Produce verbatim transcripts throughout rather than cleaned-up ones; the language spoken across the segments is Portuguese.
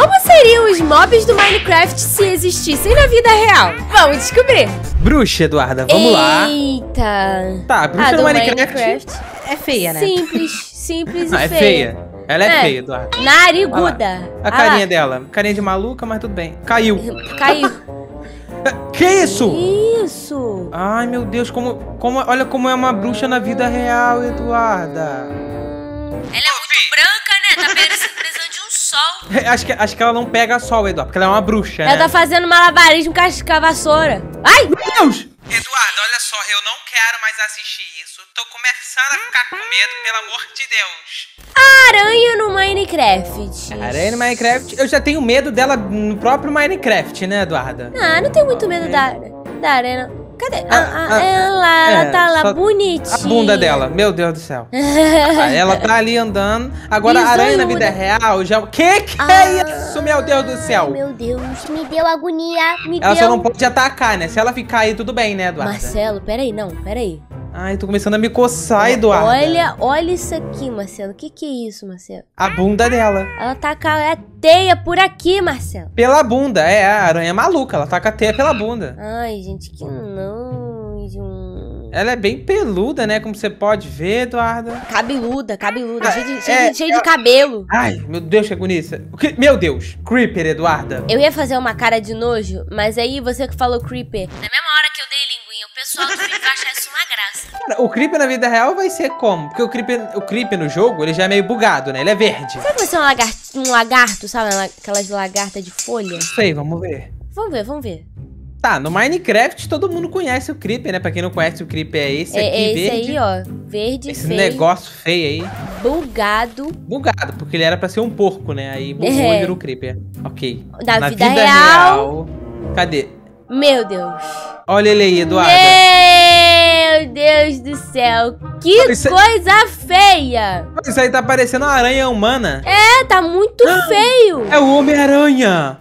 Como seriam os mobs do Minecraft se existissem na vida real? Vamos descobrir! Bruxa, Eduarda, vamos Eita. lá! Eita! Tá, a bruxa a do, do Minecraft, Minecraft é feia, né? Simples, simples ah, e é feia. feia. Ela é, é feia, Eduarda. Nariguda. A carinha ah. dela. Carinha de maluca, mas tudo bem. Caiu. Caiu. Que isso? Isso. Ai, meu Deus. Como, como, olha como é uma bruxa na vida real, Eduarda. Ela é muito branca, né? Tá precisando de um sol. acho, que, acho que ela não pega sol, Eduarda, porque ela é uma bruxa, ela né? Ela tá fazendo malabarismo com a vassoura. Ai! Meu Deus! Eduarda, olha só. Eu não quero mais assistir isso. Tô começando a ficar com medo, pelo amor de Deus. Aranha no Minecraft. Aranha no Minecraft. Eu já tenho medo dela no próprio Minecraft, né, Eduarda? Ah, não tenho muito medo da, da aranha. Cadê? Ah, ah, ah, ela, é, ela tá lá, bonitinha. A bunda dela, meu Deus do céu. Ela tá ali andando. Agora Bisoiuda. Aranha na vida real já... Que que ah, é isso, meu Deus do céu? Meu Deus, me deu agonia, me ela deu... Ela só não pode atacar, né? Se ela ficar aí, tudo bem, né, Eduarda? Marcelo, peraí, não, peraí. Ai, tô começando a me coçar, Eduardo. Olha, olha isso aqui, Marcelo. O que que é isso, Marcelo? A bunda dela. Ela taca a teia por aqui, Marcelo. Pela bunda, é. A aranha é maluca. Ela taca a teia pela bunda. Ai, gente, que não. Gente. Ela é bem peluda, né? Como você pode ver, Eduardo. Cabeluda, cabeluda. Ah, cheia de, é, cheia de, é, de cabelo. Ai, meu Deus, que agonia. Meu Deus. Creeper, Eduarda. Eu ia fazer uma cara de nojo, mas aí você que falou Creeper. Na mesma hora que eu dei linguinha, o pessoal do Free acha isso uma graça. Cara, o Creeper na vida real vai ser como? Porque o Creeper, o Creeper no jogo, ele já é meio bugado, né? Ele é verde. Será que vai ser um lagarto, um lagarto, sabe? Aquelas lagartas de folha? Não sei, vamos ver. Vamos ver, vamos ver. Tá, no Minecraft todo mundo conhece o Creeper, né? Pra quem não conhece, o Creeper é esse é, aqui, é esse verde. Esse aí, ó. Verde, esse feio. Esse negócio feio aí. Bugado. Bugado, porque ele era pra ser um porco, né? Aí bugou é. e virou o Creeper. Ok. Da na vida, vida real... real... Cadê? Meu Deus. Olha ele aí, Eduarda. Meu Deus do céu. Que coisa aí... feia. Isso aí tá parecendo uma aranha humana. É, tá muito ah, feio. É o Homem-Aranha.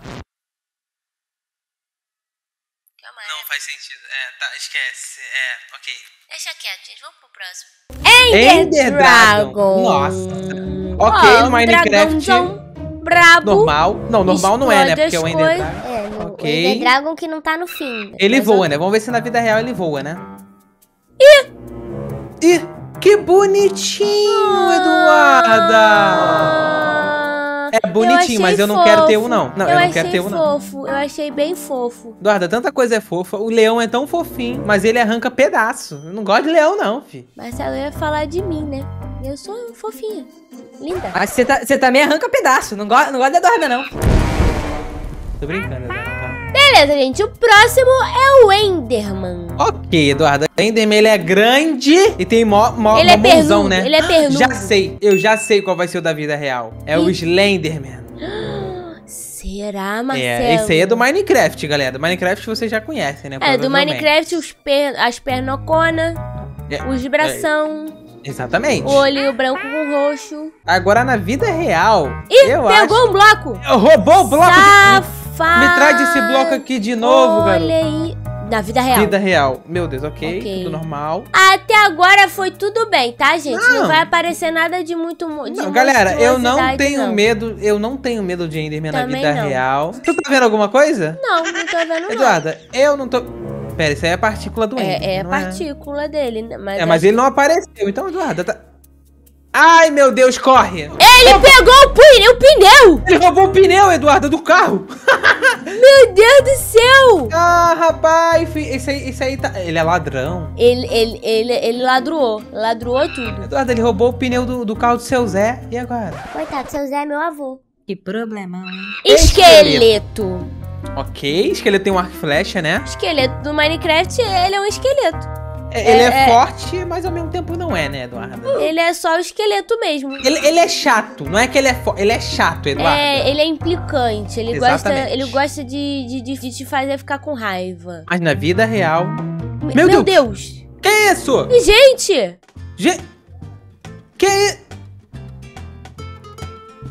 Não faz sentido. É, tá, esquece. É, ok. Deixa quieto, gente. Vamos pro próximo. Ender, Ender Dragon. Dragon. Nossa. Ok, oh, no Minecraft... Brabo. Normal. Não, normal não é, né? Porque é o Ender Dragon. Okay. Ender Dragon que não tá no fim. Ele mas voa, eu... né? Vamos ver se na vida real ele voa, né? Ih! Ih! Que bonitinho, Eduarda! É bonitinho, eu mas eu não fofo. quero ter um, não. Não, eu, eu não quero ter um, não. Eu achei fofo, eu achei bem fofo. Eduarda, tanta coisa é fofa. O leão é tão fofinho, mas ele arranca pedaço. Eu não gosto de leão, não, fi. Marcelo ia falar de mim, né? Eu sou fofinha, linda. Mas você tá, também arranca pedaço. Não gosto não gosto de Eduarda, não. Tô brincando, Eduarda. Beleza, gente. O próximo é o Enderman. Ok, Eduarda. O Enderman, ele é grande e tem mó, mó, ele mó é bonzão, né? Ele é pernudo. Já sei. Eu já sei qual vai ser o da vida real. É e... o Slenderman. Será, Marcelo? É, esse aí é do Minecraft, galera. Do Minecraft vocês já conhecem, né? É, do Minecraft, os per... as pernoconas, é, os bração... É. Exatamente. O olho branco com roxo. Agora, na vida real, Ih, eu pegou acho... um bloco. Eu roubou o bloco. Safado. Me traz esse bloco aqui de novo, garoto. Olha aí. Na vida real. Vida real. Meu Deus, ok. okay. Tudo normal. Até agora foi tudo bem, tá, gente? Não, não vai aparecer nada de muito... De não, galera, eu não tenho não. medo. Eu não tenho medo de Enderman Também na vida não. real. Tu tá vendo alguma coisa? Não, não tô vendo nada. Eduarda, eu não tô... Pera, isso aí é a partícula do Enderman. É, é a partícula é? dele. Mas é, mas acho... ele não apareceu. Então, Eduarda, tá... Ai, meu Deus, corre! Ele oh, pegou o, pin... o pneu! Ele roubou o pneu, Eduarda, do carro! Meu Deus do céu! Ah, rapaz! Esse aí, esse aí tá... Ele é ladrão. Ele, ele, ele, ele ladruou. Ladruou tudo. Eduarda, ele roubou o pneu do, do carro do seu Zé. E agora? Coitado, seu Zé é meu avô. Que problemão, hein? Esqueleto. Ok, esqueleto tem um arco e flecha, né? Esqueleto do Minecraft, ele é um esqueleto. Ele é, é forte, mas ao mesmo tempo não é, né, Eduardo? Ele é só o esqueleto mesmo. Ele, ele é chato, não é que ele é forte, ele é chato, Eduardo. É, ele é implicante, ele Exatamente. gosta, ele gosta de, de, de, de te fazer ficar com raiva. Mas na vida real... Me, meu meu Deus. Deus! Que é isso? Gente! Gente! Que é isso?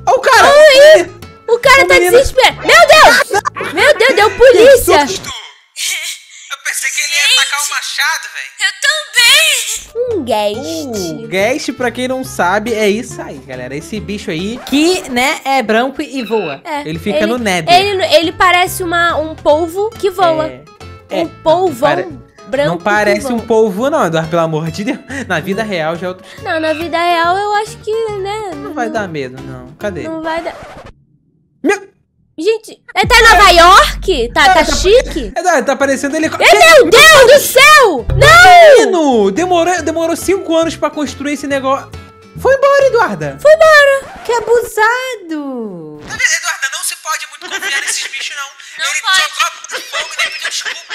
Olha o cara! Ai, ele... O cara o tá menino... desesperado! Meu Deus! Meu Deus, deu polícia! Que susto! pensei que ele ia atacar o machado, velho. Eu também. Um guest. Um guest, pra quem não sabe, é isso aí, galera. Esse bicho aí que, né, é branco e voa. É, ele fica ele, no nether. Ele, ele parece uma, um polvo que voa. É, um é, polvão. Para... Branco não parece um polvo, não, Eduardo, pelo amor de Deus. Na vida real já é outro... Não, na vida real eu acho que, né... Não, não vai dar medo, não. Cadê? Não vai dar... Meu... Gente, ele tá em Nova York? Tá, ah, tá, tá chique? Tá, tá parecendo helicóptero. Meu Deus do céu! Não! Menino, demorou, demorou cinco anos pra construir esse negócio. Foi embora, Eduarda. Foi embora. Que abusado. Tá vendo, Eduarda? Não se pode muito confiar nesses bichos, não. Não ele pode. Jogou fogo e nem pediu desculpa.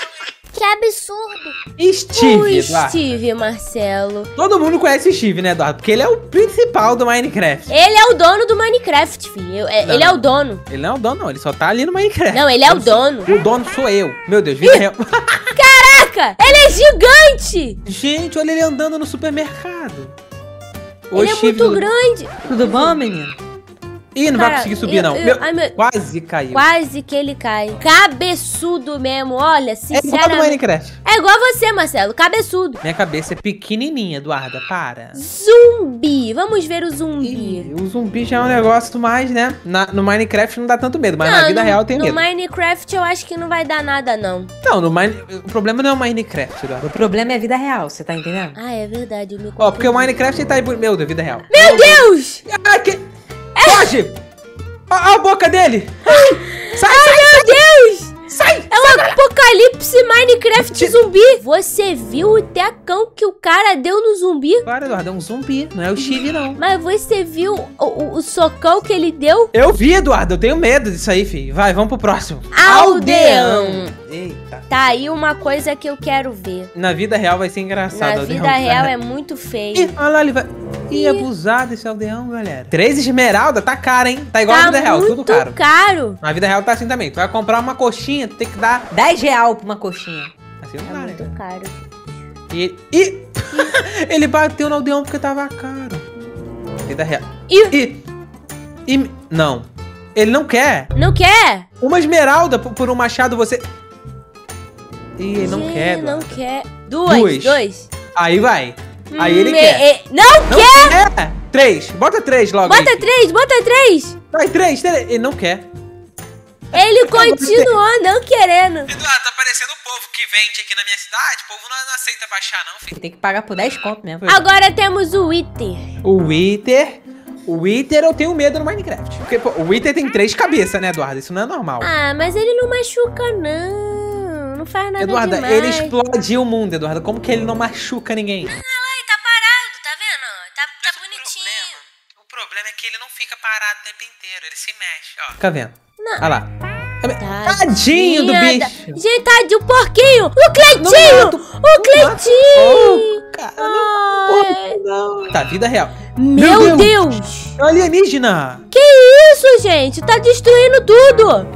Eu... Que absurdo! Steve, o Steve, Marcelo. Todo mundo conhece o Steve, né, Eduardo? Porque ele é o principal do Minecraft. Ele é o dono do Minecraft, filho. Ele não, é o dono. Ele não é o dono, não. Ele só tá ali no Minecraft. Não, ele é eu o sou... dono. O dono sou eu. Meu Deus, vida real. Caraca! Ele é gigante! Gente, olha ele andando no supermercado. O ele Steve é muito do... grande. Tudo bom, menino? Ih, não Cara, vai conseguir subir, eu, não. Eu, meu, ai, meu, quase caiu. Quase que ele cai. Cabeçudo mesmo, olha, sinceramente. É igual do Minecraft. É igual você, Marcelo, cabeçudo. Minha cabeça é pequenininha, Eduarda, para. Zumbi, vamos ver o zumbi. Ih, o zumbi já é um negócio mais, né? Na, no Minecraft não dá tanto medo, mas não, na vida no, real tem no medo. No Minecraft eu acho que não vai dar nada, não. Não, no Mine... o problema não é o Minecraft, Eduarda. O problema é a vida real, você tá entendendo? Ah, é verdade. Eu me Ó, porque o Minecraft ele tá... Meu Deus, vida real. Meu eu... Deus! Ah, que... Foge! Olha a boca dele! Ai, sai, ai, sai, meu sai, Deus! Sai! É um apocalipse Minecraft zumbi! Você viu o tecão que o cara deu no zumbi? Claro, Eduardo, é um zumbi, não é o Steve, não. Mas você viu o, o, o socão que ele deu? Eu vi, Eduardo, eu tenho medo disso aí, filho. Vai, vamos pro próximo. Aldeão! Aldeão. Eita. Tá aí uma coisa que eu quero ver. Na vida real vai ser engraçado. Na vida real é muito feio. Ih, olha lá, ele vai... Ih, abusado esse aldeão, galera. Três esmeralda tá caro, hein? Tá igual tá na vida real, tudo caro. Tá caro. Na vida real tá assim também. Tu vai comprar uma coxinha, tu tem que dar... dez real pra uma coxinha. Assim não tá caro, muito hein? caro. E... Ih! Ele bateu no aldeão porque tava caro. Vida real. Ih! E... e... Não. Ele não quer. Não quer? Uma esmeralda por um machado você... Ih, ele não Gê, quer. Não quer. Duas, Duas. Dois. Aí vai. Hum, Aí ele me, quer. E, não, não quer. quer! Três. Bota três logo. Bota aí, três, filho. bota três. Vai, três, três. Ele não quer. Ele continuou não querendo. Eduardo, tá parecendo o povo que vende aqui na minha cidade. O povo não, não aceita baixar, não, filho. Tem que pagar por dez conto mesmo. Agora temos o Wither. O Wither. O Wither eu tenho medo no Minecraft. Porque pô, o Wither tem três cabeças, né, Eduardo? Isso não é normal. Ah, mas ele não machuca, não. Não faz nada Eduarda, demais. Ele explodiu o mundo, Eduarda. Como que ele não machuca ninguém? Olha lá, ele tá parado, tá vendo? Tá, tá bonitinho. O problema, o problema é que ele não fica parado o tempo inteiro. Ele se mexe, ó. Fica vendo. Não. Olha lá. Tadinho, Tadinho do bicho. Gente, tadinho, o porquinho. O Cleitinho. Mato, o Cleitinho. Mato, cara, não, não. Tá, vida real. Meu, Meu Deus. Deus. Alienígena. Que isso, gente? Tá destruindo tudo.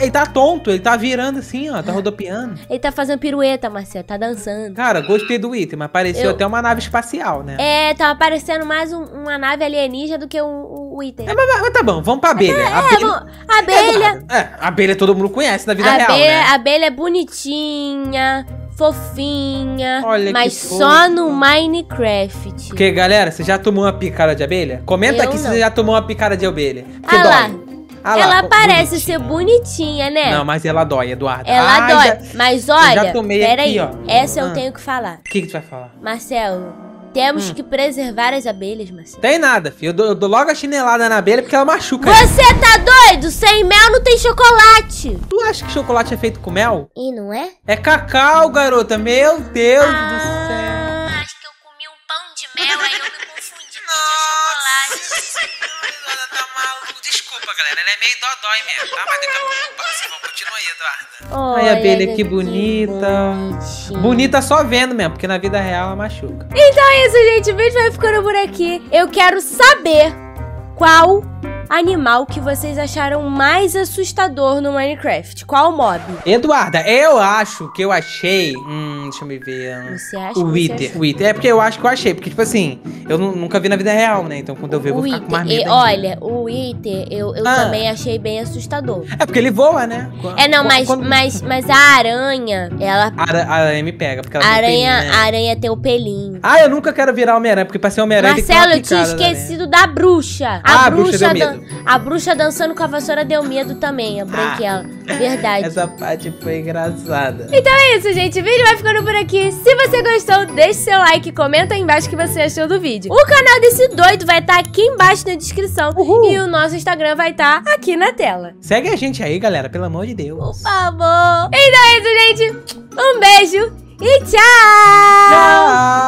Ele tá tonto, ele tá virando assim, ó, tá rodopiando. Ele tá fazendo pirueta, Marcelo, tá dançando. Cara, gostei do item, mas pareceu eu... até uma nave espacial, né? É, tava parecendo mais um, uma nave alienígena do que o um, um item. É, mas, mas tá bom, vamos pra abelha. É, abelha... Vamos... abelha... É, é, abelha todo mundo conhece na vida abelha, real, né? Abelha é bonitinha, fofinha, Olha mas só no Minecraft. Porque, galera, você já tomou uma picada de abelha? Comenta eu aqui não. se você já tomou uma picada de abelha. Que ah, dói. Lá. Ah lá, ela parece bonitinha. ser bonitinha, né? Não, mas ela dói, Eduardo. Ela Ai, dói. Já, mas olha, peraí, essa ah. eu tenho que falar. O que que tu vai falar? Marcelo, temos hum. que preservar as abelhas, Marcelo. Tem nada, filho. Eu dou, eu dou logo a chinelada na abelha porque ela machuca. Você ela. tá doido? Sem mel não tem chocolate. Tu acha que chocolate é feito com mel? E não é? É cacau, garota. Meu Deus ah, do céu. Acho que eu comi um pão de mel, aí eu me confundi com chocolate. Desculpa, galera, ela é meio dodói mesmo, tá? Mas daqui a pouco passa, vamos continuar aí, Eduarda. Olha, Ai, abelha, que bonita. Que bonita só vendo mesmo, porque na vida real ela machuca. Então é isso, gente. O vídeo vai ficando por aqui. Eu quero saber qual animal que vocês acharam mais assustador no Minecraft? Qual mob? Eduarda, eu acho que eu achei... Hum, deixa eu me ver... Você acha o Wither. O Wither. É porque eu acho que eu achei. Porque, tipo assim, eu nunca vi na vida real, né? Então, quando eu ver, eu vou ficar com mais medo. Olha, o Wither, eu, eu ah. também achei bem assustador. É porque ele voa, né? É, não, mas, quando... mas, mas a aranha, ela... Ara, a aranha me pega, porque ela aranha, tem um pelinho, né? A aranha tem o pelinho. Ah, eu nunca quero virar Homem-Aranha, porque pra ser Homem-Aranha tem que ter uma picada. Marcelo, eu tinha esquecido da bruxa. A, ah, bruxa, a bruxa deu medo. A bruxa dançando com a vassoura deu medo também, a branquela. Ah, verdade. Essa parte foi engraçada. Então é isso, gente. O vídeo vai ficando por aqui. Se você gostou, deixe seu like, comenta aí embaixo o que você achou do vídeo. O canal desse doido vai estar tá aqui embaixo na descrição. Uhul. E o nosso Instagram vai estar tá aqui na tela. Segue a gente aí, galera, pelo amor de Deus. Por favor. Então é isso, gente. Um beijo e tchau! Tchau!